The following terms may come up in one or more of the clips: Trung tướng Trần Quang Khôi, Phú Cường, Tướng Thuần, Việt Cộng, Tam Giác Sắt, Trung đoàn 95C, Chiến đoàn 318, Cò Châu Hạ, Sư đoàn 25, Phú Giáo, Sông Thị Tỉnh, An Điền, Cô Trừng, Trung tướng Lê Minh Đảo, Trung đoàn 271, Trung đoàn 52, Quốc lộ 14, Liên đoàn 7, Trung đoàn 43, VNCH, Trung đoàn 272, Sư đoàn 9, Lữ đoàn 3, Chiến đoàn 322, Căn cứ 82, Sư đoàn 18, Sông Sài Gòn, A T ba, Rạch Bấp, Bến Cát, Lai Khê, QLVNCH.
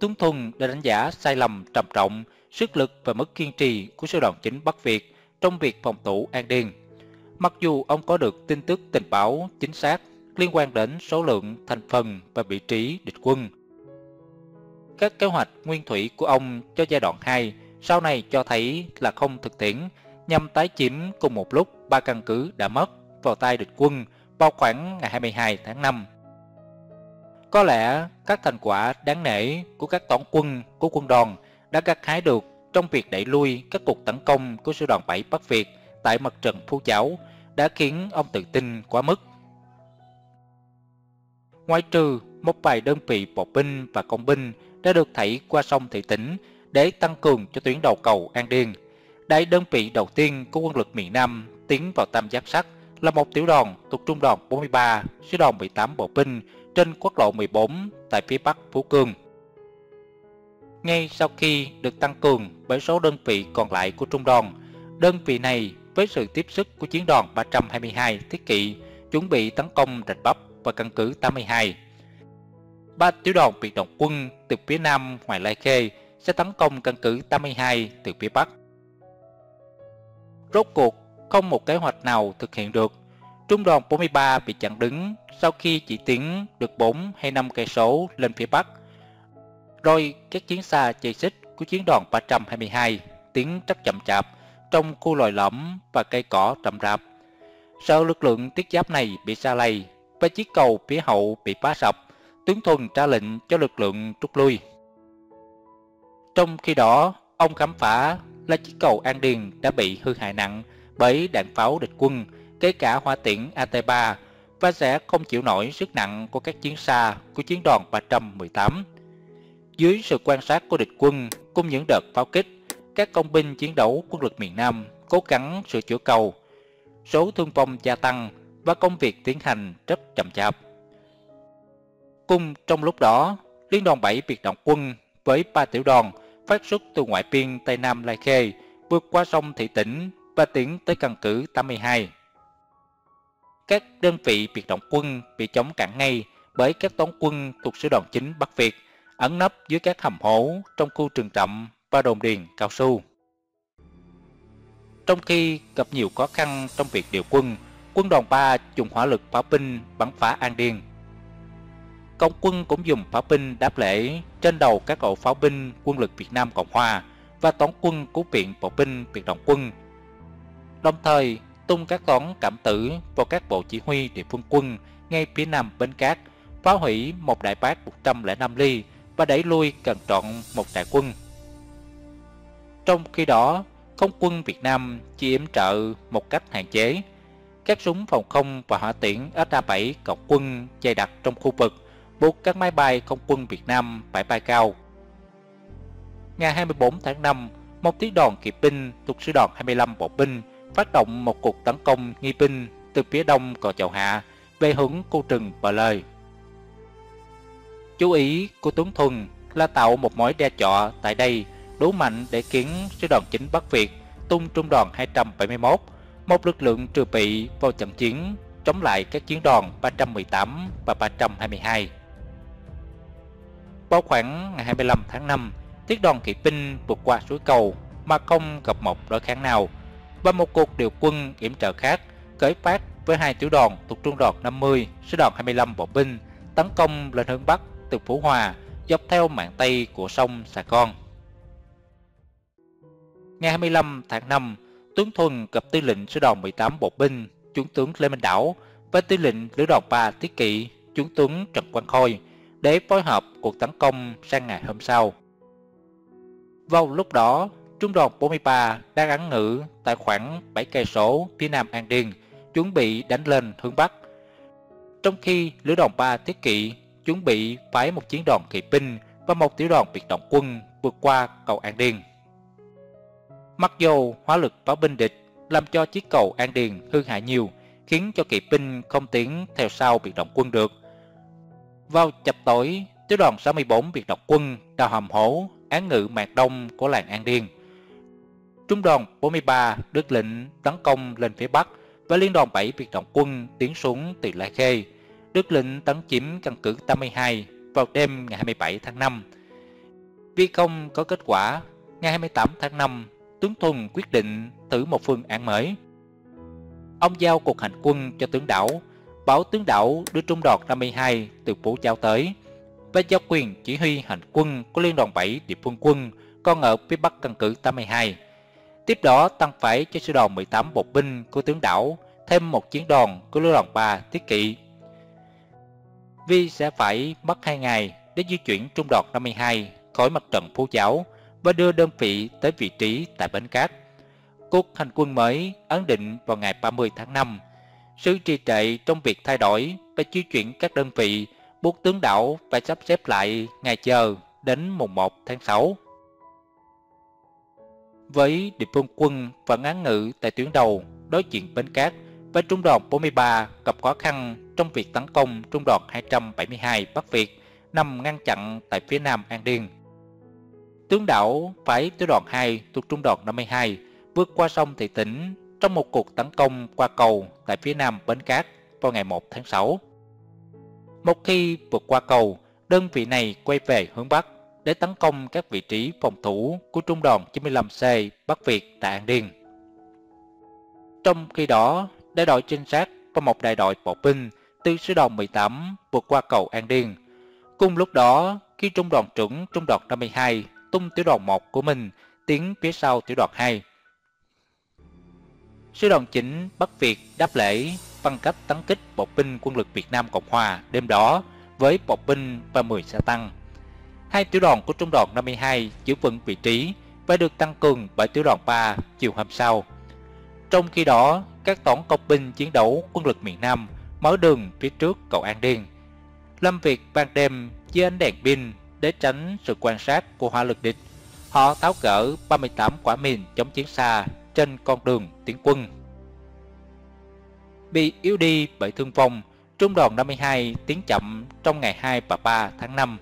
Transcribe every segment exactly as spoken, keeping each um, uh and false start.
Tướng Thuần đã đánh giá sai lầm trầm trọng sức lực và mức kiên trì của sư đoàn chín Bắc Việt trong việc phòng thủ An Điền. Mặc dù ông có được tin tức tình báo chính xác liên quan đến số lượng, thành phần và vị trí địch quân. Các kế hoạch nguyên thủy của ông cho giai đoạn hai sau này cho thấy là không thực tiễn, nhằm tái chiếm cùng một lúc ba căn cứ đã mất vào tay địch quân vào khoảng ngày hai mươi hai tháng năm. Có lẽ các thành quả đáng nể của các toán quân của quân đoàn đã gặt hái được trong việc đẩy lui các cuộc tấn công của sư đoàn bảy Bắc Việt tại mặt trận Phú Giáo đã khiến ông tự tin quá mức. Ngoại trừ một vài đơn vị bộ binh và công binh đã được thảy qua sông Thị Tỉnh để tăng cường cho tuyến đầu cầu An Điền, đại đơn vị đầu tiên của quân lực miền Nam tiến vào Tam Giác Sắt là một tiểu đoàn thuộc Trung đoàn bốn mươi ba, Sư đoàn mười tám bộ binh trên quốc lộ mười bốn tại phía bắc Phú Cường. Ngay sau khi được tăng cường bởi số đơn vị còn lại của trung đoàn, đơn vị này với sự tiếp sức của chiến đoàn ba trăm hai mươi hai Thiết Kỵ chuẩn bị tấn công Rạch Bấp và căn cứ tám mươi hai. Ba tiểu đoàn bị động quân từ phía nam ngoài Lai Khê sẽ tấn công căn cứ tám mươi hai từ phía bắc. Rốt cuộc không một kế hoạch nào thực hiện được. Trung đoàn bốn mươi ba bị chặn đứng sau khi chỉ tiến được bốn hay năm cây số lên phía bắc. Rồi các chiến xa chạy xích của chiến đoàn ba trăm hai mươi hai tiến rất chậm chạp trong khu lồi lõm và cây cỏ rậm rạp. Sợ lực lượng thiết giáp này bị sa lầy và chiếc cầu phía hậu bị phá sập, tướng Thuần ra lệnh cho lực lượng rút lui. Trong khi đó, ông khám phá là chiếc cầu An Điền đã bị hư hại nặng bởi đạn pháo địch quân, kể cả hỏa tiễn A T ba, và sẽ không chịu nổi sức nặng của các chiến xa của chiến đoàn ba trăm mười tám. Dưới sự quan sát của địch quân cùng những đợt pháo kích, các công binh chiến đấu quân lực miền Nam cố gắng sửa chữa cầu. Số thương vong gia tăng và công việc tiến hành rất chậm chạp. Cùng trong lúc đó, Liên đoàn bảy biệt động quân với ba tiểu đoàn phát xuất từ ngoại biên Tây Nam Lai Khê, vượt qua sông Thị Tỉnh và tiến tới căn cứ tám mươi hai. Các đơn vị biệt động quân bị chống cản ngay bởi các toán quân thuộc sư đoàn chính Bắc Việt ẩn nấp dưới các hầm hố trong khu rừng rậm và đồn điền cao su. Trong khi gặp nhiều khó khăn trong việc điều quân, quân đoàn ba dùng hỏa lực pháo binh bắn phá An Điền. Cộng quân cũng dùng pháo binh đáp lễ trên đầu các cậu pháo binh quân lực Việt Nam Cộng Hòa và toán quân cứu viện bộ binh biệt động quân, đồng thời tung các toán cảm tử vào các bộ chỉ huy địa phương quân ngay phía nam Bến Cát, phá hủy một đại bác một trăm lẻ năm ly và đẩy lui gần trọn một đại quân. Trong khi đó, không quân Việt Nam chỉ yểm trợ một cách hạn chế. Các súng phòng không và hỏa tiễn S A bảy cộng quân dày đặc trong khu vực buộc các máy bay không quân Việt Nam phải bay cao. Ngày hai mươi tư tháng năm, một tiểu đoàn kỵ binh thuộc sư đoàn hai mươi lăm bộ binh phát động một cuộc tấn công nghi binh từ phía đông Cò Châu Hạ về hướng Cô Trừng Bờ Lời. Chú ý của tướng Thuần là tạo một mối đe dọa tại đây đủ mạnh để khiến sư đoàn chính Bắc Việt tung trung đoàn hai trăm bảy mươi mốt, một lực lượng trừ bị vào trận chiến chống lại các chiến đoàn ba trăm mười tám và ba trăm hai mươi hai. Vào khoảng ngày hai mươi lăm tháng năm, tiết đoàn kỵ binh vượt qua suối cầu mà không gặp một đối kháng nào, và một cuộc điều quân yểm trợ khác khởi phát với hai tiểu đoàn thuộc trung đoàn năm mươi, sư đoàn hai mươi lăm bộ binh tấn công lên hướng bắc từ Phú Hòa dọc theo mạn tây của sông Sài Gòn. Ngày hai mươi lăm tháng năm, tướng Thuần gặp tư lệnh sư đoàn mười tám bộ binh, Trung tướng Lê Minh Đảo và tư lệnh Lữ đoàn ba Thiết Kỵ, Trung tướng Trần Quang Khôi để phối hợp cuộc tấn công sang ngày hôm sau. Vào lúc đó, Trung đoàn bốn mươi ba đang ẩn ngự tại khoảng bảy cây số phía nam An Điền, chuẩn bị đánh lên hướng bắc. Trong khi Lữ đoàn ba Thiết Kỵ chuẩn bị phái một chiến đoàn kỵ binh và một tiểu đoàn biệt động quân vượt qua cầu An Điền. Mặc dù hỏa lực pháo binh địch làm cho chiếc cầu An Điền hư hại nhiều, khiến cho kỵ binh không tiến theo sau biệt động quân được. Vào chập tối, tiểu đoàn sáu mươi tư biệt động quân đào hầm hố án ngự mạc đông của làng An Điền. Trung đoàn bốn mươi ba được lệnh tấn công lên phía bắc và liên đoàn bảy biệt động quân tiến xuống từ Lai Khê, được lệnh tấn chiếm căn cứ tám mươi hai vào đêm ngày hai mươi bảy tháng năm. Vây công có kết quả, ngày hai mươi tám tháng năm, tướng Thuần quyết định thử một phương án mới. Ông giao cuộc hành quân cho tướng Đảo, bảo tướng Đảo đưa trung đoàn năm mươi hai từ Phú Giáo tới và giao quyền chỉ huy hành quân của Liên đoàn bảy địa phương quân còn ở phía bắc căn cứ tám mươi hai. Tiếp đó tăng phái cho sư đoàn mười tám bộ binh của tướng Đảo thêm một chiến đoàn của Lữ đoàn ba Tiết Kỵ. Vì sẽ phải mất hai ngày để di chuyển trung đoàn năm mươi hai khỏi mặt trận Phú Giáo và đưa đơn vị tới vị trí tại Bến Cát. Cuộc hành quân mới ấn định vào ngày ba mươi tháng năm. Sự trì trệ trong việc thay đổi và di chuyển các đơn vị buộc tướng Đảo phải sắp xếp lại ngày chờ đến mùng một tháng sáu. Với địa phương quân và án ngữ tại tuyến đầu đối diện Bến Cát và trung đoàn bốn mươi ba gặp khó khăn trong việc tấn công trung đoàn hai trăm bảy mươi hai Bắc Việt nằm ngăn chặn tại phía nam An Điền. Tướng Đảo phải tiểu đoàn hai thuộc trung đoàn năm mươi hai vượt qua sông Thị Tỉnh trong một cuộc tấn công qua cầu tại phía nam Bến Cát vào ngày một tháng sáu. Một khi vượt qua cầu, đơn vị này quay về hướng bắc để tấn công các vị trí phòng thủ của trung đoàn chín mươi lăm C Bắc Việt tại An Điền. Trong khi đó, đại đội trinh sát và một đại đội bộ binh từ sư đoàn mười tám vượt qua cầu An Điền. Cùng lúc đó, khi trung đoàn trưởng trung đoàn năm mươi hai tung tiểu đoàn một của mình tiến phía sau tiểu đoàn hai, sư đoàn chín Bắc Việt đáp lễ bằng cách tấn kích bộ binh quân lực Việt Nam Cộng Hòa đêm đó với bộ binh và mười xe tăng. Hai tiểu đoàn của trung đoàn năm mươi hai giữ vững vị trí và được tăng cường bởi tiểu đoàn ba chiều hôm sau. Trong khi đó, các tổng công binh chiến đấu quân lực miền Nam mở đường phía trước cầu An Điền, làm việc ban đêm dưới ánh đèn pin để tránh sự quan sát của hỏa lực địch. Họ tháo gỡ ba mươi tám quả mìn chống chiến xa trên con đường tiến quân. Bị yếu đi bởi thương vong, trung đoàn năm mươi hai tiến chậm trong ngày hai và ba tháng năm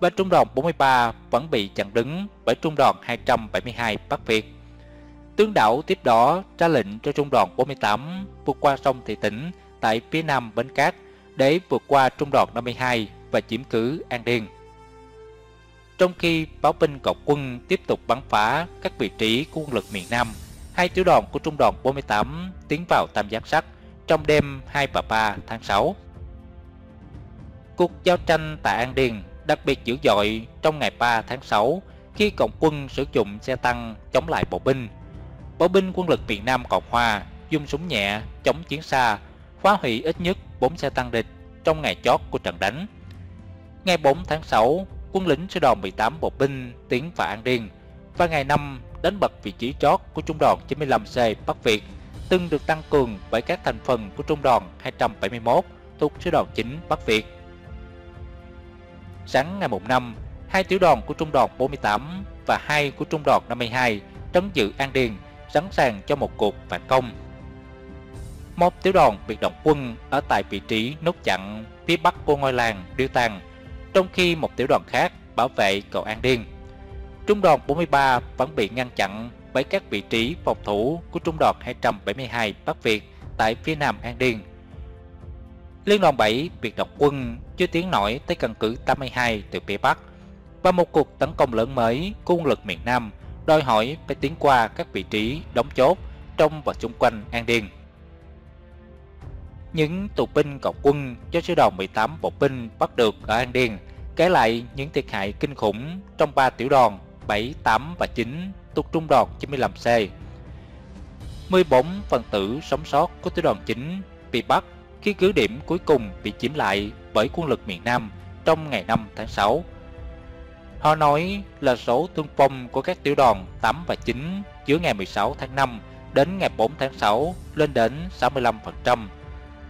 và trung đoàn bốn mươi ba vẫn bị chặn đứng bởi trung đoàn hai trăm bảy mươi hai Bắc Việt. Tướng Đảo tiếp đó ra lệnh cho trung đoàn bốn mươi tám vượt qua sông Thị Tỉnh tại phía nam Bến Cát để vượt qua trung đoàn năm mươi hai và chiếm cứ An Điền. Trong khi pháo binh cộng quân tiếp tục bắn phá các vị trí của quân lực miền Nam, hai tiểu đoàn của trung đoàn bốn mươi tám tiến vào Tam Giác Sắt trong đêm hai và ba tháng sáu. Cuộc giao tranh tại An Điền đặc biệt dữ dội trong ngày ba tháng sáu khi cộng quân sử dụng xe tăng chống lại bộ binh. Bộ binh quân lực Việt Nam Cộng Hòa dùng súng nhẹ chống chiến xa phá hủy ít nhất bốn xe tăng địch trong ngày chót của trận đánh. Ngày bốn tháng sáu, quân lính sư đoàn mười tám bộ binh tiến vào An Điền và ngày năm đánh bật vị trí chót của trung đoàn chín mươi lăm C Bắc Việt từng được tăng cường bởi các thành phần của trung đoàn hai trăm bảy mươi mốt thuộc sư đoàn chín Bắc Việt. Sáng ngày mùng năm, hai tiểu đoàn của trung đoàn bốn mươi tám và hai của trung đoàn năm mươi hai trấn giữ An Điền sẵn sàng cho một cuộc phản công. Một tiểu đoàn bị động quân ở tại vị trí nốt chặn phía bắc của ngôi làng Điêu Tàng, trong khi một tiểu đoàn khác bảo vệ cầu An Điền. Trung đoàn bốn mươi ba vẫn bị ngăn chặn bởi các vị trí phòng thủ của trung đoàn hai trăm bảy mươi hai Bắc Việt tại phía nam An Điền. Liên đoàn bảy biệt động quân chưa tiến nổi tới căn cứ tám mươi hai từ phía bắc và một cuộc tấn công lớn mới của quân lực miền Nam đòi hỏi phải tiến qua các vị trí đóng chốt trong và xung quanh An Điền. Những tù binh cộng quân do sư đoàn mười tám bộ binh bắt được ở An Điền kể lại những thiệt hại kinh khủng trong ba tiểu đoàn bảy, tám và chín thuộc trung đoàn chín mươi lăm C. mười bốn phần tử sống sót của tiểu đoàn chín bị bắt khi cứ điểm cuối cùng bị chiếm lại bởi quân lực miền Nam trong ngày năm tháng sáu. Họ nói là số thương vong của các tiểu đoàn tám và chín giữa ngày mười sáu tháng năm đến ngày bốn tháng sáu lên đến sáu mươi lăm phần trăm.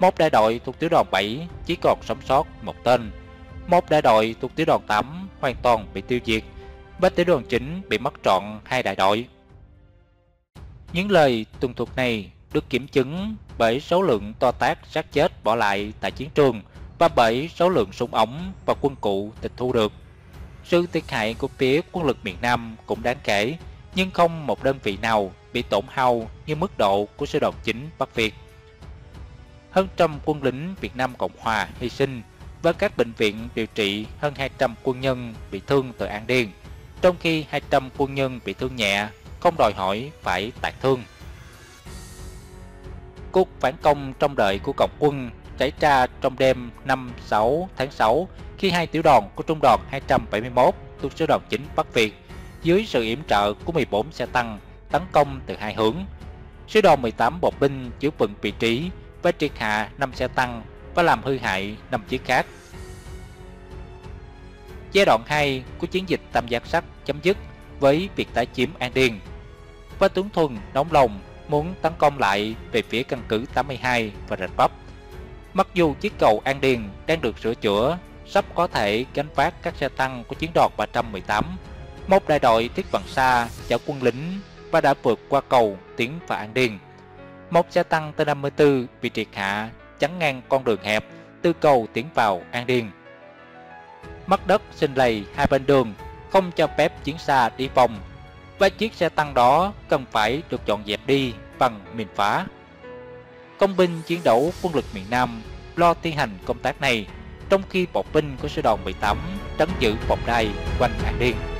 Một đại đội thuộc tiểu đoàn bảy chỉ còn sống sót một tên. Một đại đội thuộc tiểu đoàn tám hoàn toàn bị tiêu diệt và tiểu đoàn chín bị mất trọn hai đại đội. Những lời tường thuật này được kiểm chứng bởi số lượng to tát xác chết bỏ lại tại chiến trường và bởi số lượng súng ống và quân cụ tịch thu được. Sự thiệt hại của phía quân lực miền Nam cũng đáng kể, nhưng không một đơn vị nào bị tổn hao như mức độ của sư đoàn chín Bắc Việt. Hơn trăm quân lính Việt Nam Cộng Hòa hy sinh và các bệnh viện điều trị hơn hai trăm quân nhân bị thương từ An Điền, trong khi hai trăm quân nhân bị thương nhẹ, không đòi hỏi phải tạc thương. Cuộc phản công trong đợi của Cộng quân xảy ra trong đêm năm sáu tháng sáu khi hai tiểu đoàn của Trung đoàn hai bảy mốt thuộc Sư đoàn chín Bắc Việt dưới sự yểm trợ của mười bốn xe tăng tấn công từ hai hướng. Sư đoàn mười tám bộ binh giữ vững vị trí và triệt hạ năm xe tăng và làm hư hại năm chiếc khác. Giai đoạn hai của chiến dịch Tam Giác Sắt chấm dứt với việc tái chiếm An Điền và Tướng Thuần nóng lòng muốn tấn công lại về phía căn cứ tám mươi hai và Rạch Bấp. Mặc dù chiếc cầu An Điền đang được sửa chữa, sắp có thể gánh vác các xe tăng của chiến đoàn ba trăm mười tám, một đại đội thiết vận xa chở quân lính và đã vượt qua cầu tiến vào An Điền. Một xe tăng T năm mươi tư bị triệt hạ chắn ngang con đường hẹp từ cầu tiến vào An Điền. Mặt đất sinh lầy hai bên đường không cho phép chiến xa đi vòng, và chiếc xe tăng đó cần phải được dọn dẹp đi bằng mìn phá. Công binh chiến đấu quân lực miền Nam lo thi hành công tác này, trong khi bộ binh của sư đoàn mười tám trấn giữ vòng đai quanh An Điền.